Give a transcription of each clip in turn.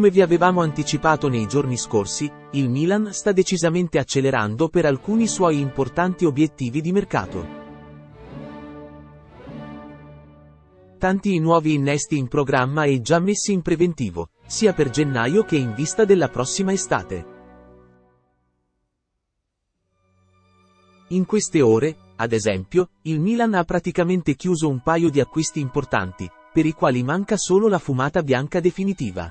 Come vi avevamo anticipato nei giorni scorsi, il Milan sta decisamente accelerando per alcuni suoi importanti obiettivi di mercato. Tanti i nuovi innesti in programma e già messi in preventivo, sia per gennaio che in vista della prossima estate. In queste ore, ad esempio, il Milan ha praticamente chiuso un paio di acquisti importanti, per i quali manca solo la fumata bianca definitiva.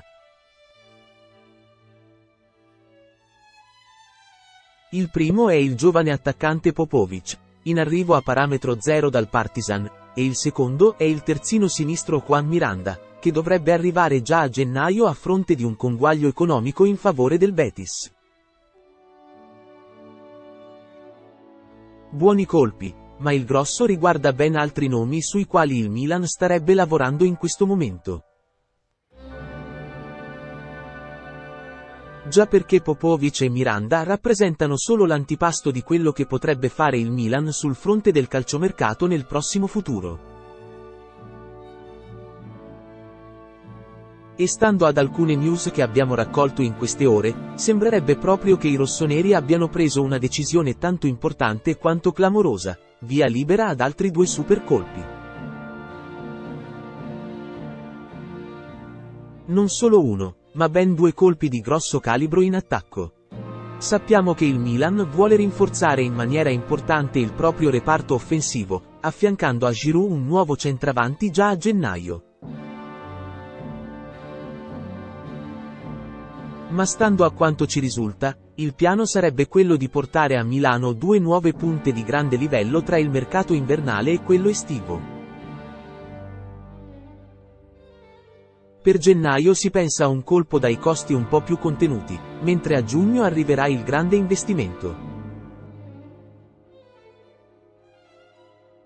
Il primo è il giovane attaccante Popovic, in arrivo a parametro zero dal Partizan, e il secondo è il terzino sinistro Juan Miranda, che dovrebbe arrivare già a gennaio a fronte di un conguaglio economico in favore del Betis. Buoni colpi, ma il grosso riguarda ben altri nomi sui quali il Milan starebbe lavorando in questo momento. Già perché Popovic e Miranda rappresentano solo l'antipasto di quello che potrebbe fare il Milan sul fronte del calciomercato nel prossimo futuro. E stando ad alcune news che abbiamo raccolto in queste ore, sembrerebbe proprio che i rossoneri abbiano preso una decisione tanto importante quanto clamorosa, via libera ad altri due super colpi. Non solo uno, ma ben due colpi di grosso calibro in attacco. Sappiamo che il Milan vuole rinforzare in maniera importante il proprio reparto offensivo, affiancando a Giroud un nuovo centravanti già a gennaio. Ma stando a quanto ci risulta, il piano sarebbe quello di portare a Milano due nuove punte di grande livello tra il mercato invernale e quello estivo. Per gennaio si pensa a un colpo dai costi un po' più contenuti, mentre a giugno arriverà il grande investimento.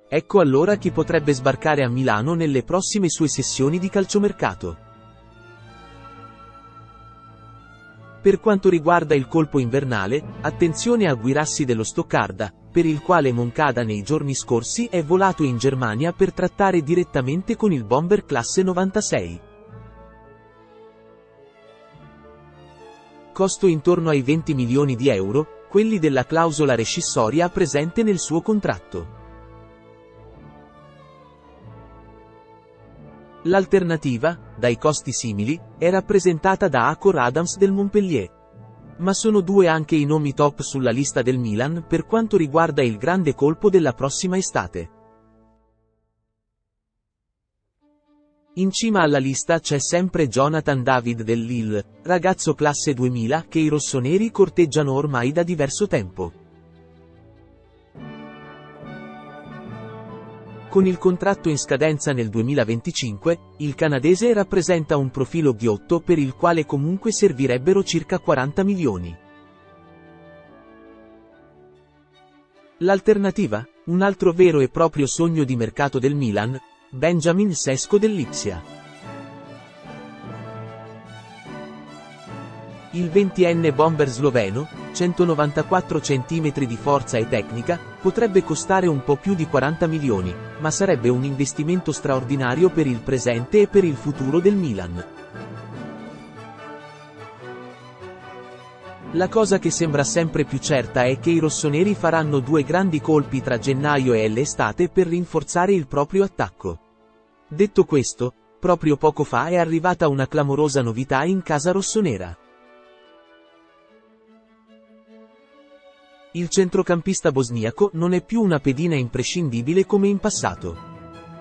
Ecco allora chi potrebbe sbarcare a Milano nelle prossime sue sessioni di calciomercato. Per quanto riguarda il colpo invernale, attenzione a Guirassi dello Stoccarda, per il quale Moncada nei giorni scorsi è volato in Germania per trattare direttamente con il bomber classe 96. Costo intorno ai 20 milioni di euro, quelli della clausola rescissoria presente nel suo contratto. L'alternativa, dai costi simili, è rappresentata da Acor Adams del Montpellier. Ma sono due anche i nomi top sulla lista del Milan per quanto riguarda il grande colpo della prossima estate. In cima alla lista c'è sempre Jonathan David del Lille, ragazzo classe 2000 che i rossoneri corteggiano ormai da diverso tempo. Con il contratto in scadenza nel 2025, il canadese rappresenta un profilo ghiotto per il quale comunque servirebbero circa 40 milioni. L'alternativa? Un altro vero e proprio sogno di mercato del Milan? Benjamin Sesko dell'Ipsia. Il 20enne bomber sloveno, 194 cm di forza e tecnica, potrebbe costare un po' più di 40 milioni, ma sarebbe un investimento straordinario per il presente e per il futuro del Milan. La cosa che sembra sempre più certa è che i rossoneri faranno due grandi colpi tra gennaio e l'estate per rinforzare il proprio attacco. Detto questo, proprio poco fa è arrivata una clamorosa novità in casa rossonera. Il centrocampista bosniaco non è più una pedina imprescindibile come in passato.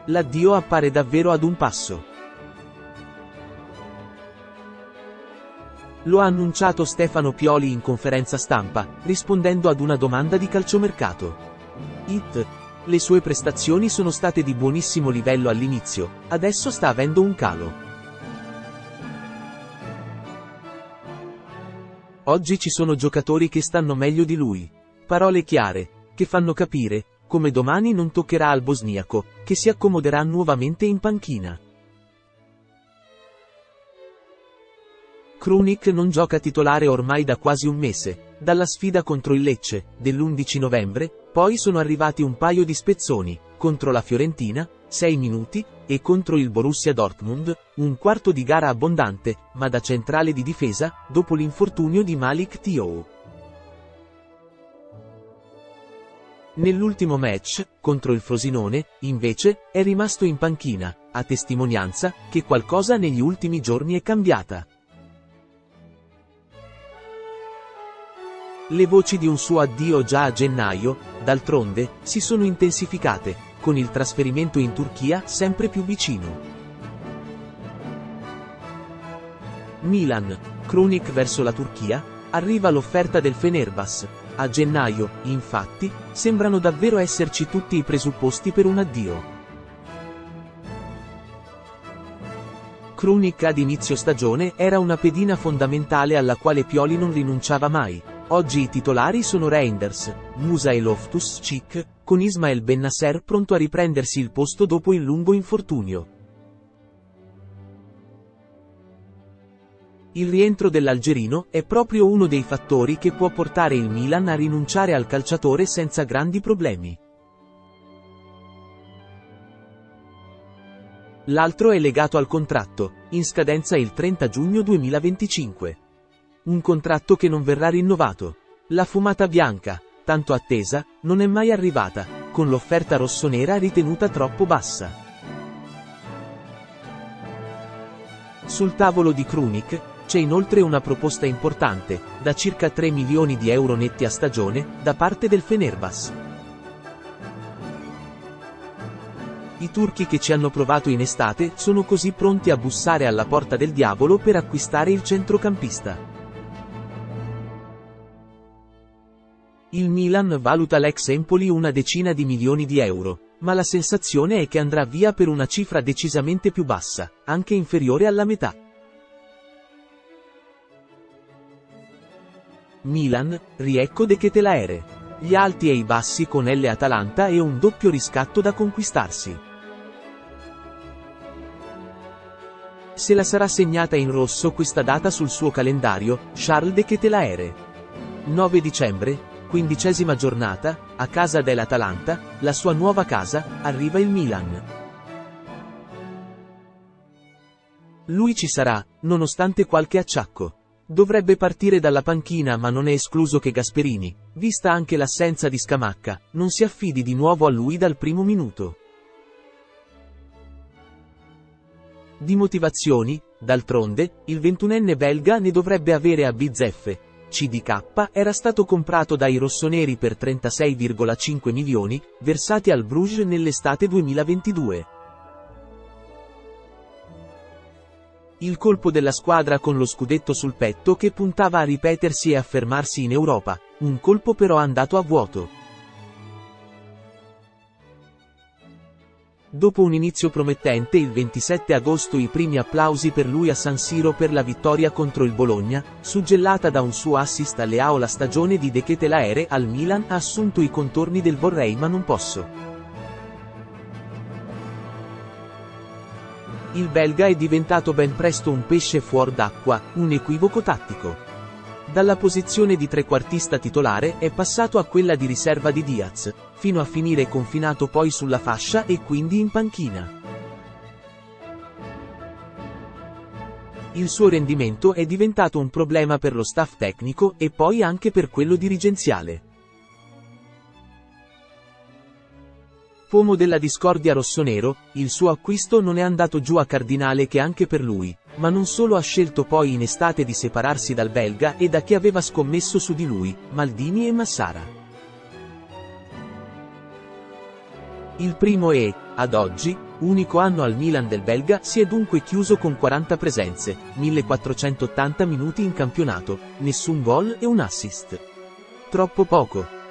L'addio appare davvero ad un passo. Lo ha annunciato Stefano Pioli in conferenza stampa, rispondendo ad una domanda di calciomercato. Le sue prestazioni sono state di buonissimo livello all'inizio, adesso sta avendo un calo. Oggi ci sono giocatori che stanno meglio di lui. Parole chiare, che fanno capire, come domani non toccherà al bosniaco, che si accomoderà nuovamente in panchina. Krunic non gioca titolare ormai da quasi un mese, dalla sfida contro il Lecce, dell'11 novembre, poi sono arrivati un paio di spezzoni, contro la Fiorentina, 6 minuti, e contro il Borussia Dortmund, un quarto di gara abbondante, ma da centrale di difesa, dopo l'infortunio di Malik Tio. Nell'ultimo match, contro il Frosinone, invece, è rimasto in panchina, a testimonianza che qualcosa negli ultimi giorni è cambiata. Le voci di un suo addio già a gennaio, d'altronde, si sono intensificate, con il trasferimento in Turchia sempre più vicino. Milan, Krunic verso la Turchia, arriva l'offerta del Fenerbahce. A gennaio, infatti, sembrano davvero esserci tutti i presupposti per un addio. Krunic ad inizio stagione era una pedina fondamentale alla quale Pioli non rinunciava mai. Oggi i titolari sono Reinders, Musa e Loftus-Cheek, con Ismaël Bennacer pronto a riprendersi il posto dopo il lungo infortunio. Il rientro dell'algerino è proprio uno dei fattori che può portare il Milan a rinunciare al calciatore senza grandi problemi. L'altro è legato al contratto, in scadenza il 30 giugno 2025. Un contratto che non verrà rinnovato. La fumata bianca, tanto attesa, non è mai arrivata, con l'offerta rossonera ritenuta troppo bassa. Sul tavolo di Krunic, c'è inoltre una proposta importante, da circa 3 milioni di euro netti a stagione, da parte del Fenerbahce. I turchi che ci hanno provato in estate sono così pronti a bussare alla porta del diavolo per acquistare il centrocampista. Il Milan valuta l'ex Empoli una decina di milioni di euro, ma la sensazione è che andrà via per una cifra decisamente più bassa, anche inferiore alla metà. Milan, riecco De Ketelaere. Gli alti e i bassi con L-Atalanta e un doppio riscatto da conquistarsi. Se la sarà segnata in rosso questa data sul suo calendario, Charles de Ketelaere. 9 dicembre, 15ª giornata, a casa dell'Atalanta, la sua nuova casa, arriva il Milan. Lui ci sarà, nonostante qualche acciacco. Dovrebbe partire dalla panchina, ma non è escluso che Gasperini, vista anche l'assenza di Scamacca, non si affidi di nuovo a lui dal primo minuto. Di motivazioni, d'altronde, il 21enne belga ne dovrebbe avere a bizzeffe. CDK era stato comprato dai rossoneri per 36,5 milioni, versati al Bruges nell'estate 2022. Il colpo della squadra con lo scudetto sul petto che puntava a ripetersi e affermarsi in Europa, un colpo però andato a vuoto. Dopo un inizio promettente il 27 agosto i primi applausi per lui a San Siro per la vittoria contro il Bologna, suggellata da un suo assist a Leao. La stagione di De Ketelaere al Milan ha assunto i contorni del vorrei ma non posso. Il belga è diventato ben presto un pesce fuor d'acqua, un equivoco tattico. Dalla posizione di trequartista titolare è passato a quella di riserva di Diaz, fino a finire confinato poi sulla fascia e quindi in panchina. Il suo rendimento è diventato un problema per lo staff tecnico e poi anche per quello dirigenziale. Pomo della discordia rossonero, il suo acquisto non è andato giù a Cardinale che anche per lui, ma non solo ha scelto poi in estate di separarsi dal belga e da chi aveva scommesso su di lui, Maldini e Massara. Il primo e, ad oggi, unico anno al Milan del belga si è dunque chiuso con 40 presenze, 1480 minuti in campionato, nessun gol e un assist. Troppo poco.